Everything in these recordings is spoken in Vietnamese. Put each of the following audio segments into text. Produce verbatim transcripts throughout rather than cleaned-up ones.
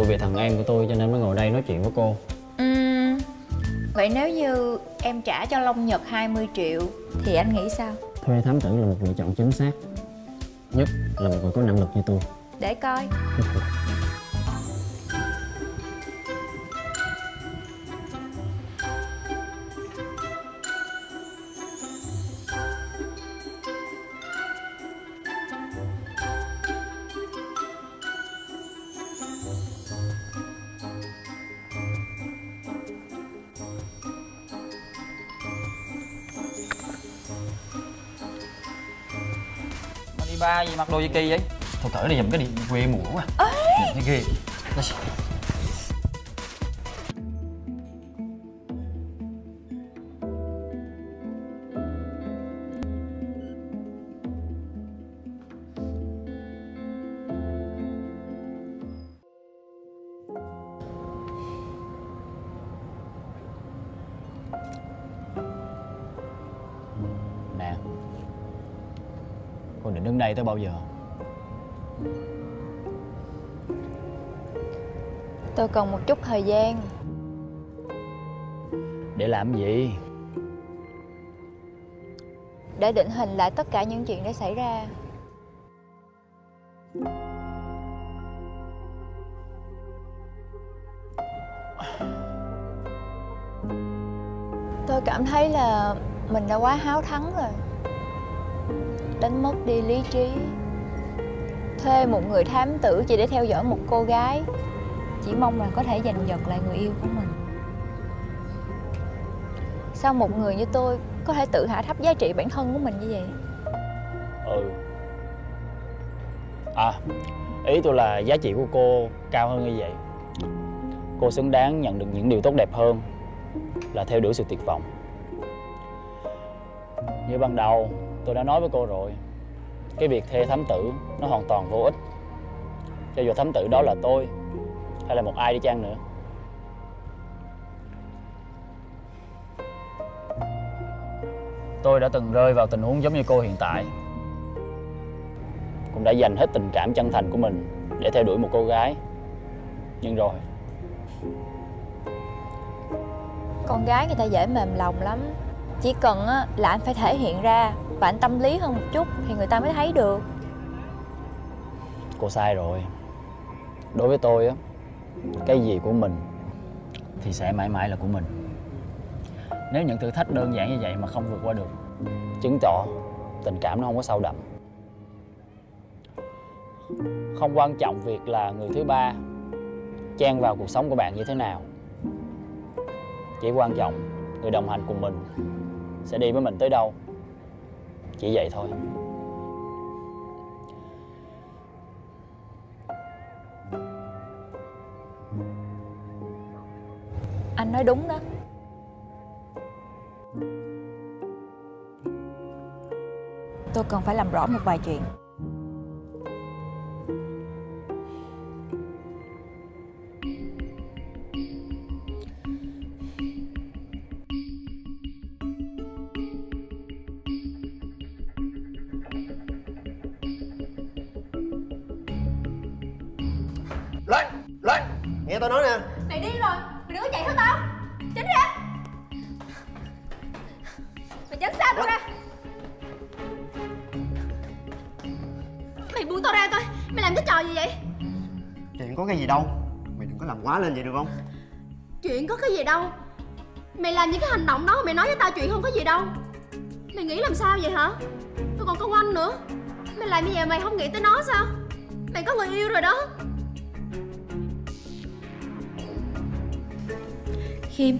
tôi về thằng em của tôi cho nên mới ngồi đây nói chuyện với cô. Uhm, vậy nếu như em trả cho Long Nhật hai mươi triệu thì anh nghĩ sao? Thuê thám tử là một lựa chọn chính xác, nhất là một người có năng lực như tôi. Để coi. Ba gì mặc đồ gì kỳ vậy? Thôi cởi đi giùm cái điện quê mũ quá. Ê! Nhìn cái ghê. Nè, cô định đứng đây tới bao giờ? Tôi cần một chút thời gian. Để làm gì? Để định hình lại tất cả những chuyện đã xảy ra. Tôi cảm thấy là mình đã quá háo thắng rồi, đánh mất đi lý trí. Thuê một người thám tử chỉ để theo dõi một cô gái, chỉ mong là có thể giành giật lại người yêu của mình. Sao một người như tôi có thể tự hạ thấp giá trị bản thân của mình như vậy? Ừ. À, ý tôi là giá trị của cô cao hơn như vậy. Cô xứng đáng nhận được những điều tốt đẹp hơn là theo đuổi sự tuyệt vọng. Như ban đầu tôi đã nói với cô rồi, cái việc thuê thám tử nó hoàn toàn vô ích. Cho dù thám tử đó là tôi hay là một ai đi chăng nữa. Tôi đã từng rơi vào tình huống giống như cô hiện tại, cũng đã dành hết tình cảm chân thành của mình để theo đuổi một cô gái. Nhưng rồi con gái người ta dễ mềm lòng lắm. Chỉ cần là anh phải thể hiện ra và anh tâm lý hơn một chút thì người ta mới thấy được. Cô sai rồi. Đối với tôi á, cái gì của mình thì sẽ mãi mãi là của mình. Nếu những thử thách đơn giản như vậy mà không vượt qua được, chứng tỏ tình cảm nó không có sâu đậm. Không quan trọng việc là người thứ ba chen vào cuộc sống của bạn như thế nào, chỉ quan trọng người đồng hành cùng mình sẽ đi với mình tới đâu. Chỉ vậy thôi. Anh nói đúng đó. Tôi cần phải làm rõ một vài chuyện. Loan! Loan! Nghe tao nói nè! Mày đi rồi! Mày đừng có chạy theo tao! Tránh ra! Mày tránh xa tao ra! Mày buông tao ra coi! Mày làm cái trò gì vậy? Chuyện có cái gì đâu! Mày đừng có làm quá lên vậy được không? Chuyện có cái gì đâu! Mày làm những cái hành động đó, mày nói với tao chuyện không có gì đâu! Mày nghĩ làm sao vậy hả? Tôi còn công anh nữa! Mày làm như vậy mày không nghĩ tới nó sao? Mày có người yêu rồi đó! Kim,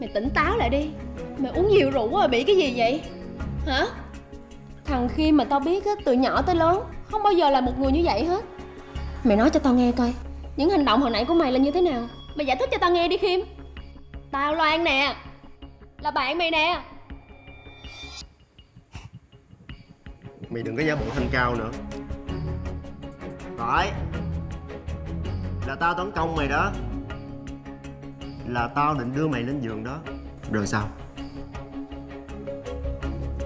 mày tỉnh táo lại đi. Mày uống nhiều rượu quá, bị cái gì vậy? Hả? Thằng Kim mà tao biết á, từ nhỏ tới lớn không bao giờ là một người như vậy hết. Mày nói cho tao nghe coi, những hành động hồi nãy của mày là như thế nào? Mày giải thích cho tao nghe đi Kim. Tao Loan nè, là bạn mày nè. Mày đừng có giả bộ thanh cao nữa. Phải, là tao tấn công mày đó, là tao định đưa mày lên giường đó. Rồi sao?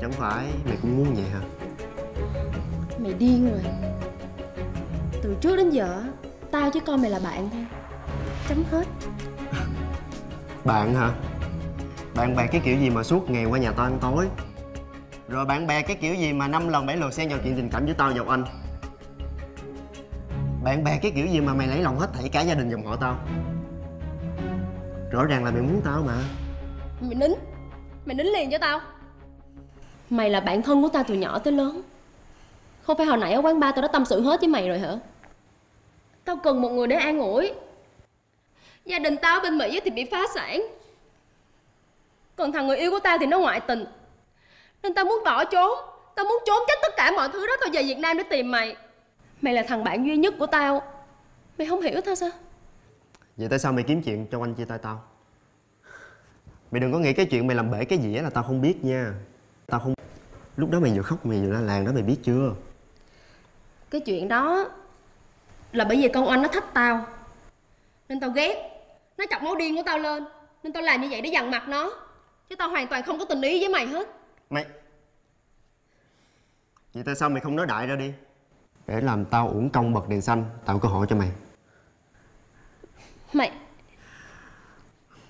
Chẳng phải mày cũng muốn vậy hả? Mày điên rồi. Từ trước đến giờ Tao với con mày là bạn thôi. Chấm hết. Bạn hả? Bạn bè cái kiểu gì mà suốt ngày qua nhà tao ăn tối? Rồi bạn bè cái kiểu gì mà năm lần bảy lượt xen vào chuyện tình cảm với tao và anh? Bạn bè cái kiểu gì mà mày lấy lòng hết thảy cả gia đình dòng họ tao? Rõ ràng là mày muốn tao mà. Mày nín. Mày nín liền cho tao. Mày là bạn thân của tao từ nhỏ tới lớn. Không phải hồi nãy ở quán bar tao đã tâm sự hết với mày rồi hả? Tao cần một người để an ủi. Gia đình tao bên Mỹ thì bị phá sản, còn thằng người yêu của tao thì nó ngoại tình. Nên tao muốn bỏ trốn. Tao muốn trốn tránh tất cả mọi thứ đó. Tao về Việt Nam để tìm mày. Mày là thằng bạn duy nhất của tao. Mày không hiểu tao sao? Vậy tại sao mày kiếm chuyện cho anh chia tay tao? Mày đừng có nghĩ cái chuyện mày làm bể cái dĩa là tao không biết nha. Tao không... Lúc đó mày vừa khóc mày vừa la làng đó, mày biết chưa? Cái chuyện đó là bởi vì con Oanh nó thách tao nên tao ghét. Nó chọc máu điên của tao lên nên tao làm như vậy để dằn mặt nó. Chứ tao hoàn toàn không có tình ý với mày hết. Mày... Vậy tại sao mày không nói đại ra đi? Để làm tao uổng công bật đèn xanh, tạo cơ hội cho mày. Mày...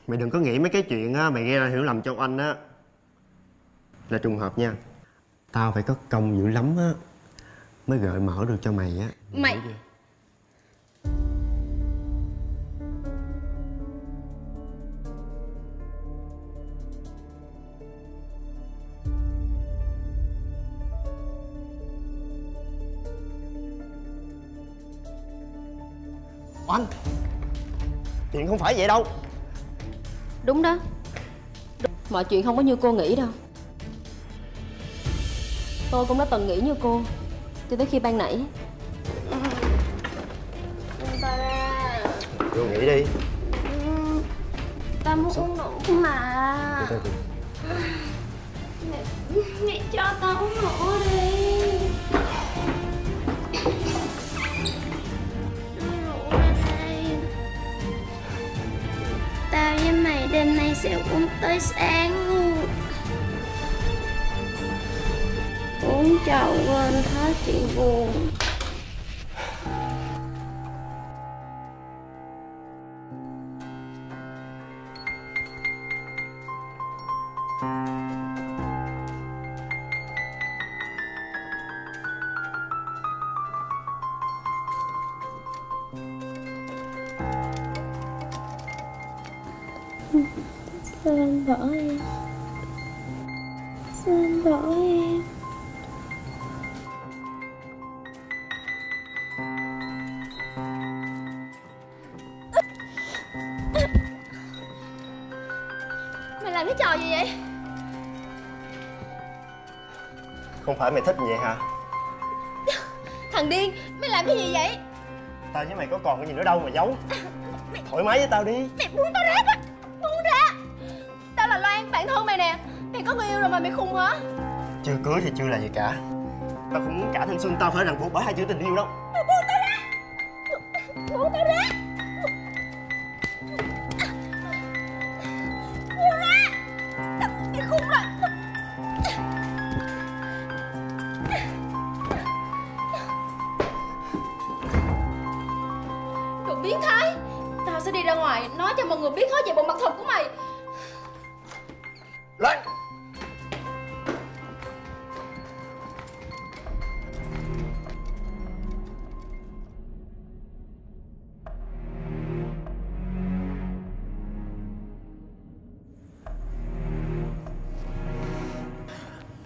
Mày đừng có nghĩ mấy cái chuyện á, mày gây ra hiểu lầm cho anh á là trùng hợp nha. Tao phải có công dữ lắm á mới gợi mở được cho mày á. Mày... Oanh, chuyện không phải vậy đâu. Đúng đó. Mọi chuyện không có như cô nghĩ đâu. Tôi cũng đã từng nghĩ như cô cho tới khi ban nãy. Cô nghĩ đi. Ừ, ta muốn sao? Uống nụ mà. Mẹ, mẹ cho tao uống nụ đi. Tao với mày đêm nay sẽ uống tới sáng luôn. Uống cho quên hết chuyện buồn. Sao anh bỏ em? Sao anh bỏ em? Mày làm cái trò gì vậy? Không phải mày thích vậy hả? Thằng điên, mày làm cái gì vậy? Tao với mày có còn cái gì nữa đâu mà giấu. Mày... Thoải mái với tao đi. Mày buông tao ra. Bạn thân mày nè, mày có người yêu rồi mà mày khùng hả? Chưa cưới thì chưa là gì cả. Tao không muốn cả thanh xuân tao phải ràng buộc bởi hai chữ tình yêu đâu. Mày buông tao ra! Buông tao ra! Buông ra! Mày khùng rồi! Đồ biến thái! Tao sẽ đi ra ngoài nói cho mọi người biết hết về bộ mặt thật của mày. Lên!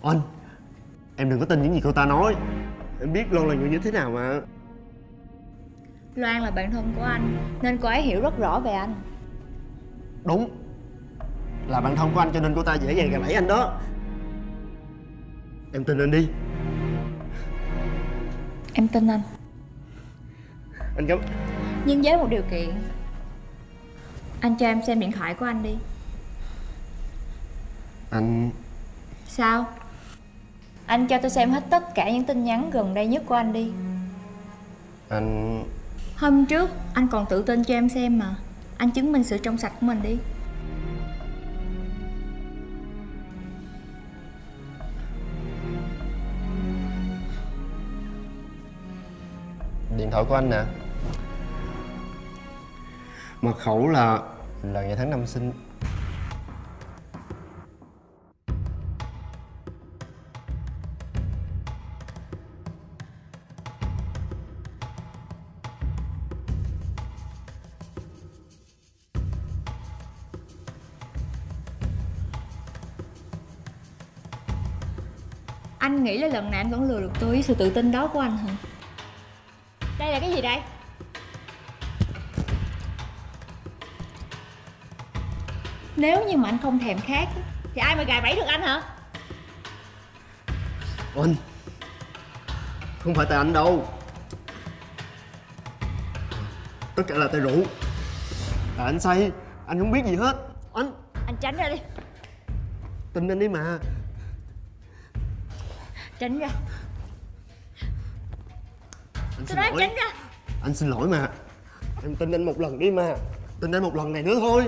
Oanh, em đừng có tin những gì cô ta nói. Em biết Loan là người như thế nào mà. Loan là bạn thân của anh nên cô ấy hiểu rất rõ về anh. Đúng. Là bạn thân của anh cho nên cô ta dễ dàng gài bẫy anh đó. Em tin anh đi. Em tin anh. Anh cấm. Nhưng với một điều kiện. Anh cho em xem điện thoại của anh đi. Anh... Sao? Anh cho tôi xem hết tất cả những tin nhắn gần đây nhất của anh đi. Anh... Hôm trước anh còn tự tin cho em xem mà. Anh chứng minh sự trong sạch của mình đi. Điện thoại của anh nè. Mật khẩu là lời ngày tháng năm sinh. Anh nghĩ là lần này anh vẫn lừa được tôi với sự tự tin đó của anh hả? Đây là cái gì đây? Nếu như mà anh không thèm khát thì ai mà gài bẫy được anh hả? Oanh, không phải tại anh đâu. Tất cả là tại rượu. Tại anh say, anh không biết gì hết. Oanh, anh tránh ra đi. Tin anh đi mà. Tránh ra. Anh xin lỗi. Tránh ra. Anh xin lỗi mà. Em tin anh một lần đi mà. Tin anh một lần này nữa thôi.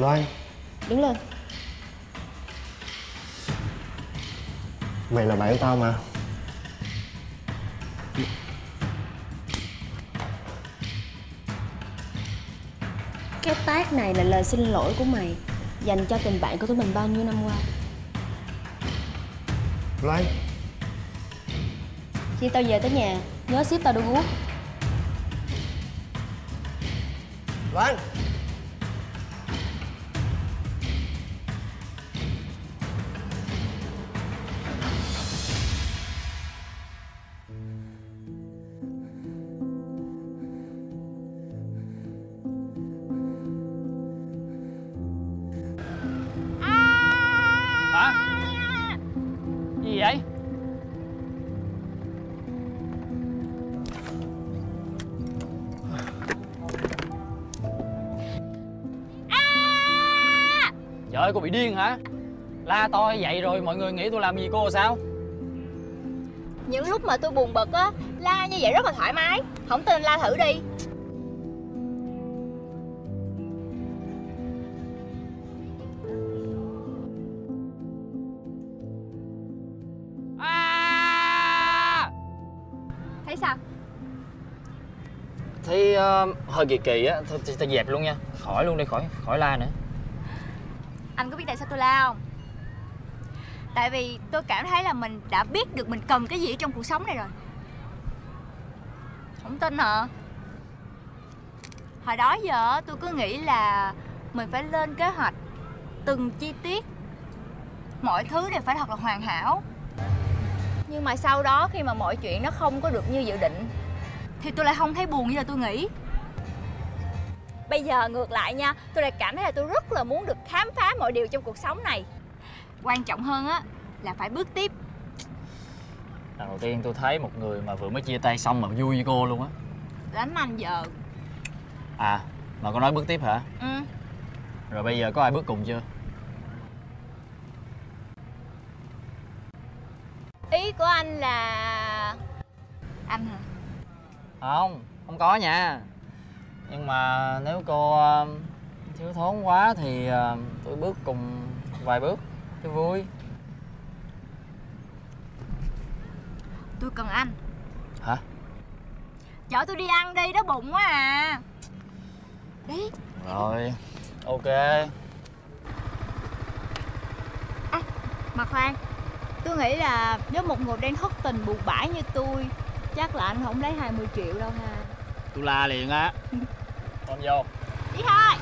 Loan, đứng lên. Mày là bạn tao mà. Cái tác này là lời xin lỗi của mày dành cho tình bạn của tụi mình bao nhiêu năm qua. Loan, khi tao về tới nhà nhớ ship tao đồ uống. Loan, cô bị điên hả? La to vậy rồi mọi người nghĩ tôi làm gì cô sao? Những lúc mà tôi buồn bực á, la như vậy rất là thoải mái. Không tin la thử đi. À! Thấy sao? Thấy uh, hơi kỳ kỳ á. Thôi ta dẹp luôn nha. Khỏi luôn đi, khỏi khỏi la nữa. Anh có biết tại sao tôi la không? Tại vì tôi cảm thấy là mình đã biết được mình cần cái gì trong cuộc sống này rồi. Không tin hả? Hồi đó giờ tôi cứ nghĩ là mình phải lên kế hoạch từng chi tiết, mọi thứ đều phải thật là hoàn hảo. Nhưng mà sau đó khi mà mọi chuyện nó không có được như dự định thì tôi lại không thấy buồn như là tôi nghĩ. Bây giờ ngược lại nha, tôi lại cảm thấy là tôi rất là muốn được khám phá mọi điều trong cuộc sống này. Quan trọng hơn á là phải bước tiếp. Lần đầu tiên tôi thấy một người mà vừa mới chia tay xong mà vui như cô luôn á. Lắm anh giờ. À, mà cô nói bước tiếp hả? Ừ. Rồi bây giờ có ai bước cùng chưa? Ý của anh là... anh hả? Không, không có nha. Nhưng mà nếu cô uh, thiếu thốn quá thì uh, tôi bước cùng vài bước cho vui. Tôi cần anh. Hả? Chở tôi đi ăn đi, đói bụng quá à. Đi. Rồi, ok. À, mà khoan. Tôi nghĩ là nếu một người đang thất tình buồn bã như tôi, chắc là anh không lấy hai mươi triệu đâu ha. Tôi la liền á. Con vô. Đi thôi.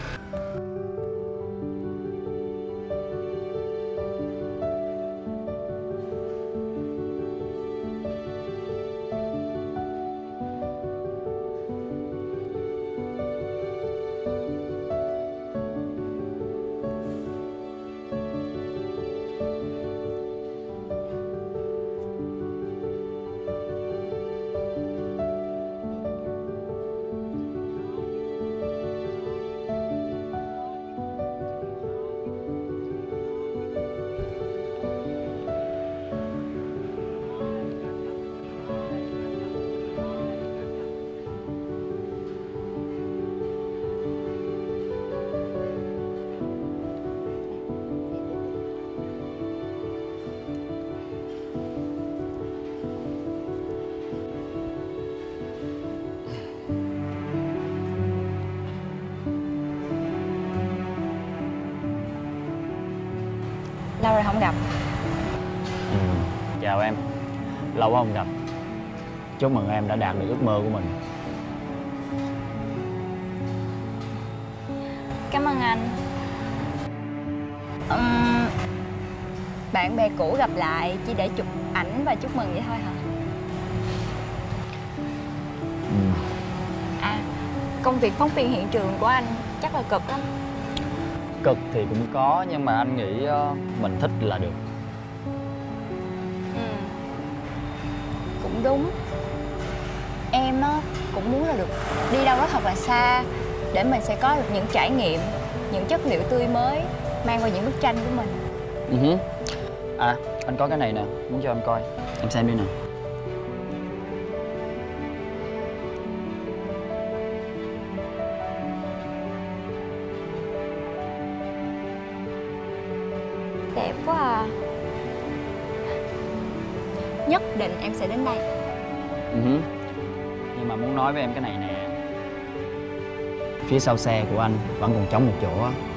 Lâu rồi không gặp. Ừ. Chào em. Lâu quá không gặp. Chúc mừng em đã đạt được ước mơ của mình. Cảm ơn anh. uhm, Bạn bè cũ gặp lại chỉ để chụp ảnh và chúc mừng vậy thôi hả? uhm. À, công việc phóng viên hiện trường của anh chắc là cực lắm. Cực thì cũng có, nhưng mà anh nghĩ mình thích là được. uhm. Cũng đúng. Em á, cũng muốn là được đi đâu đó thật là xa, để mình sẽ có được những trải nghiệm, những chất liệu tươi mới mang vào những bức tranh của mình. uh-huh. À, anh có cái này nè, muốn cho em coi. Em xem đi nè. Đẹp quá à. Nhất định em sẽ đến đây. uh-huh. Nhưng mà muốn nói với em cái này nè. Phía sau xe của anh vẫn còn trống một chỗ á.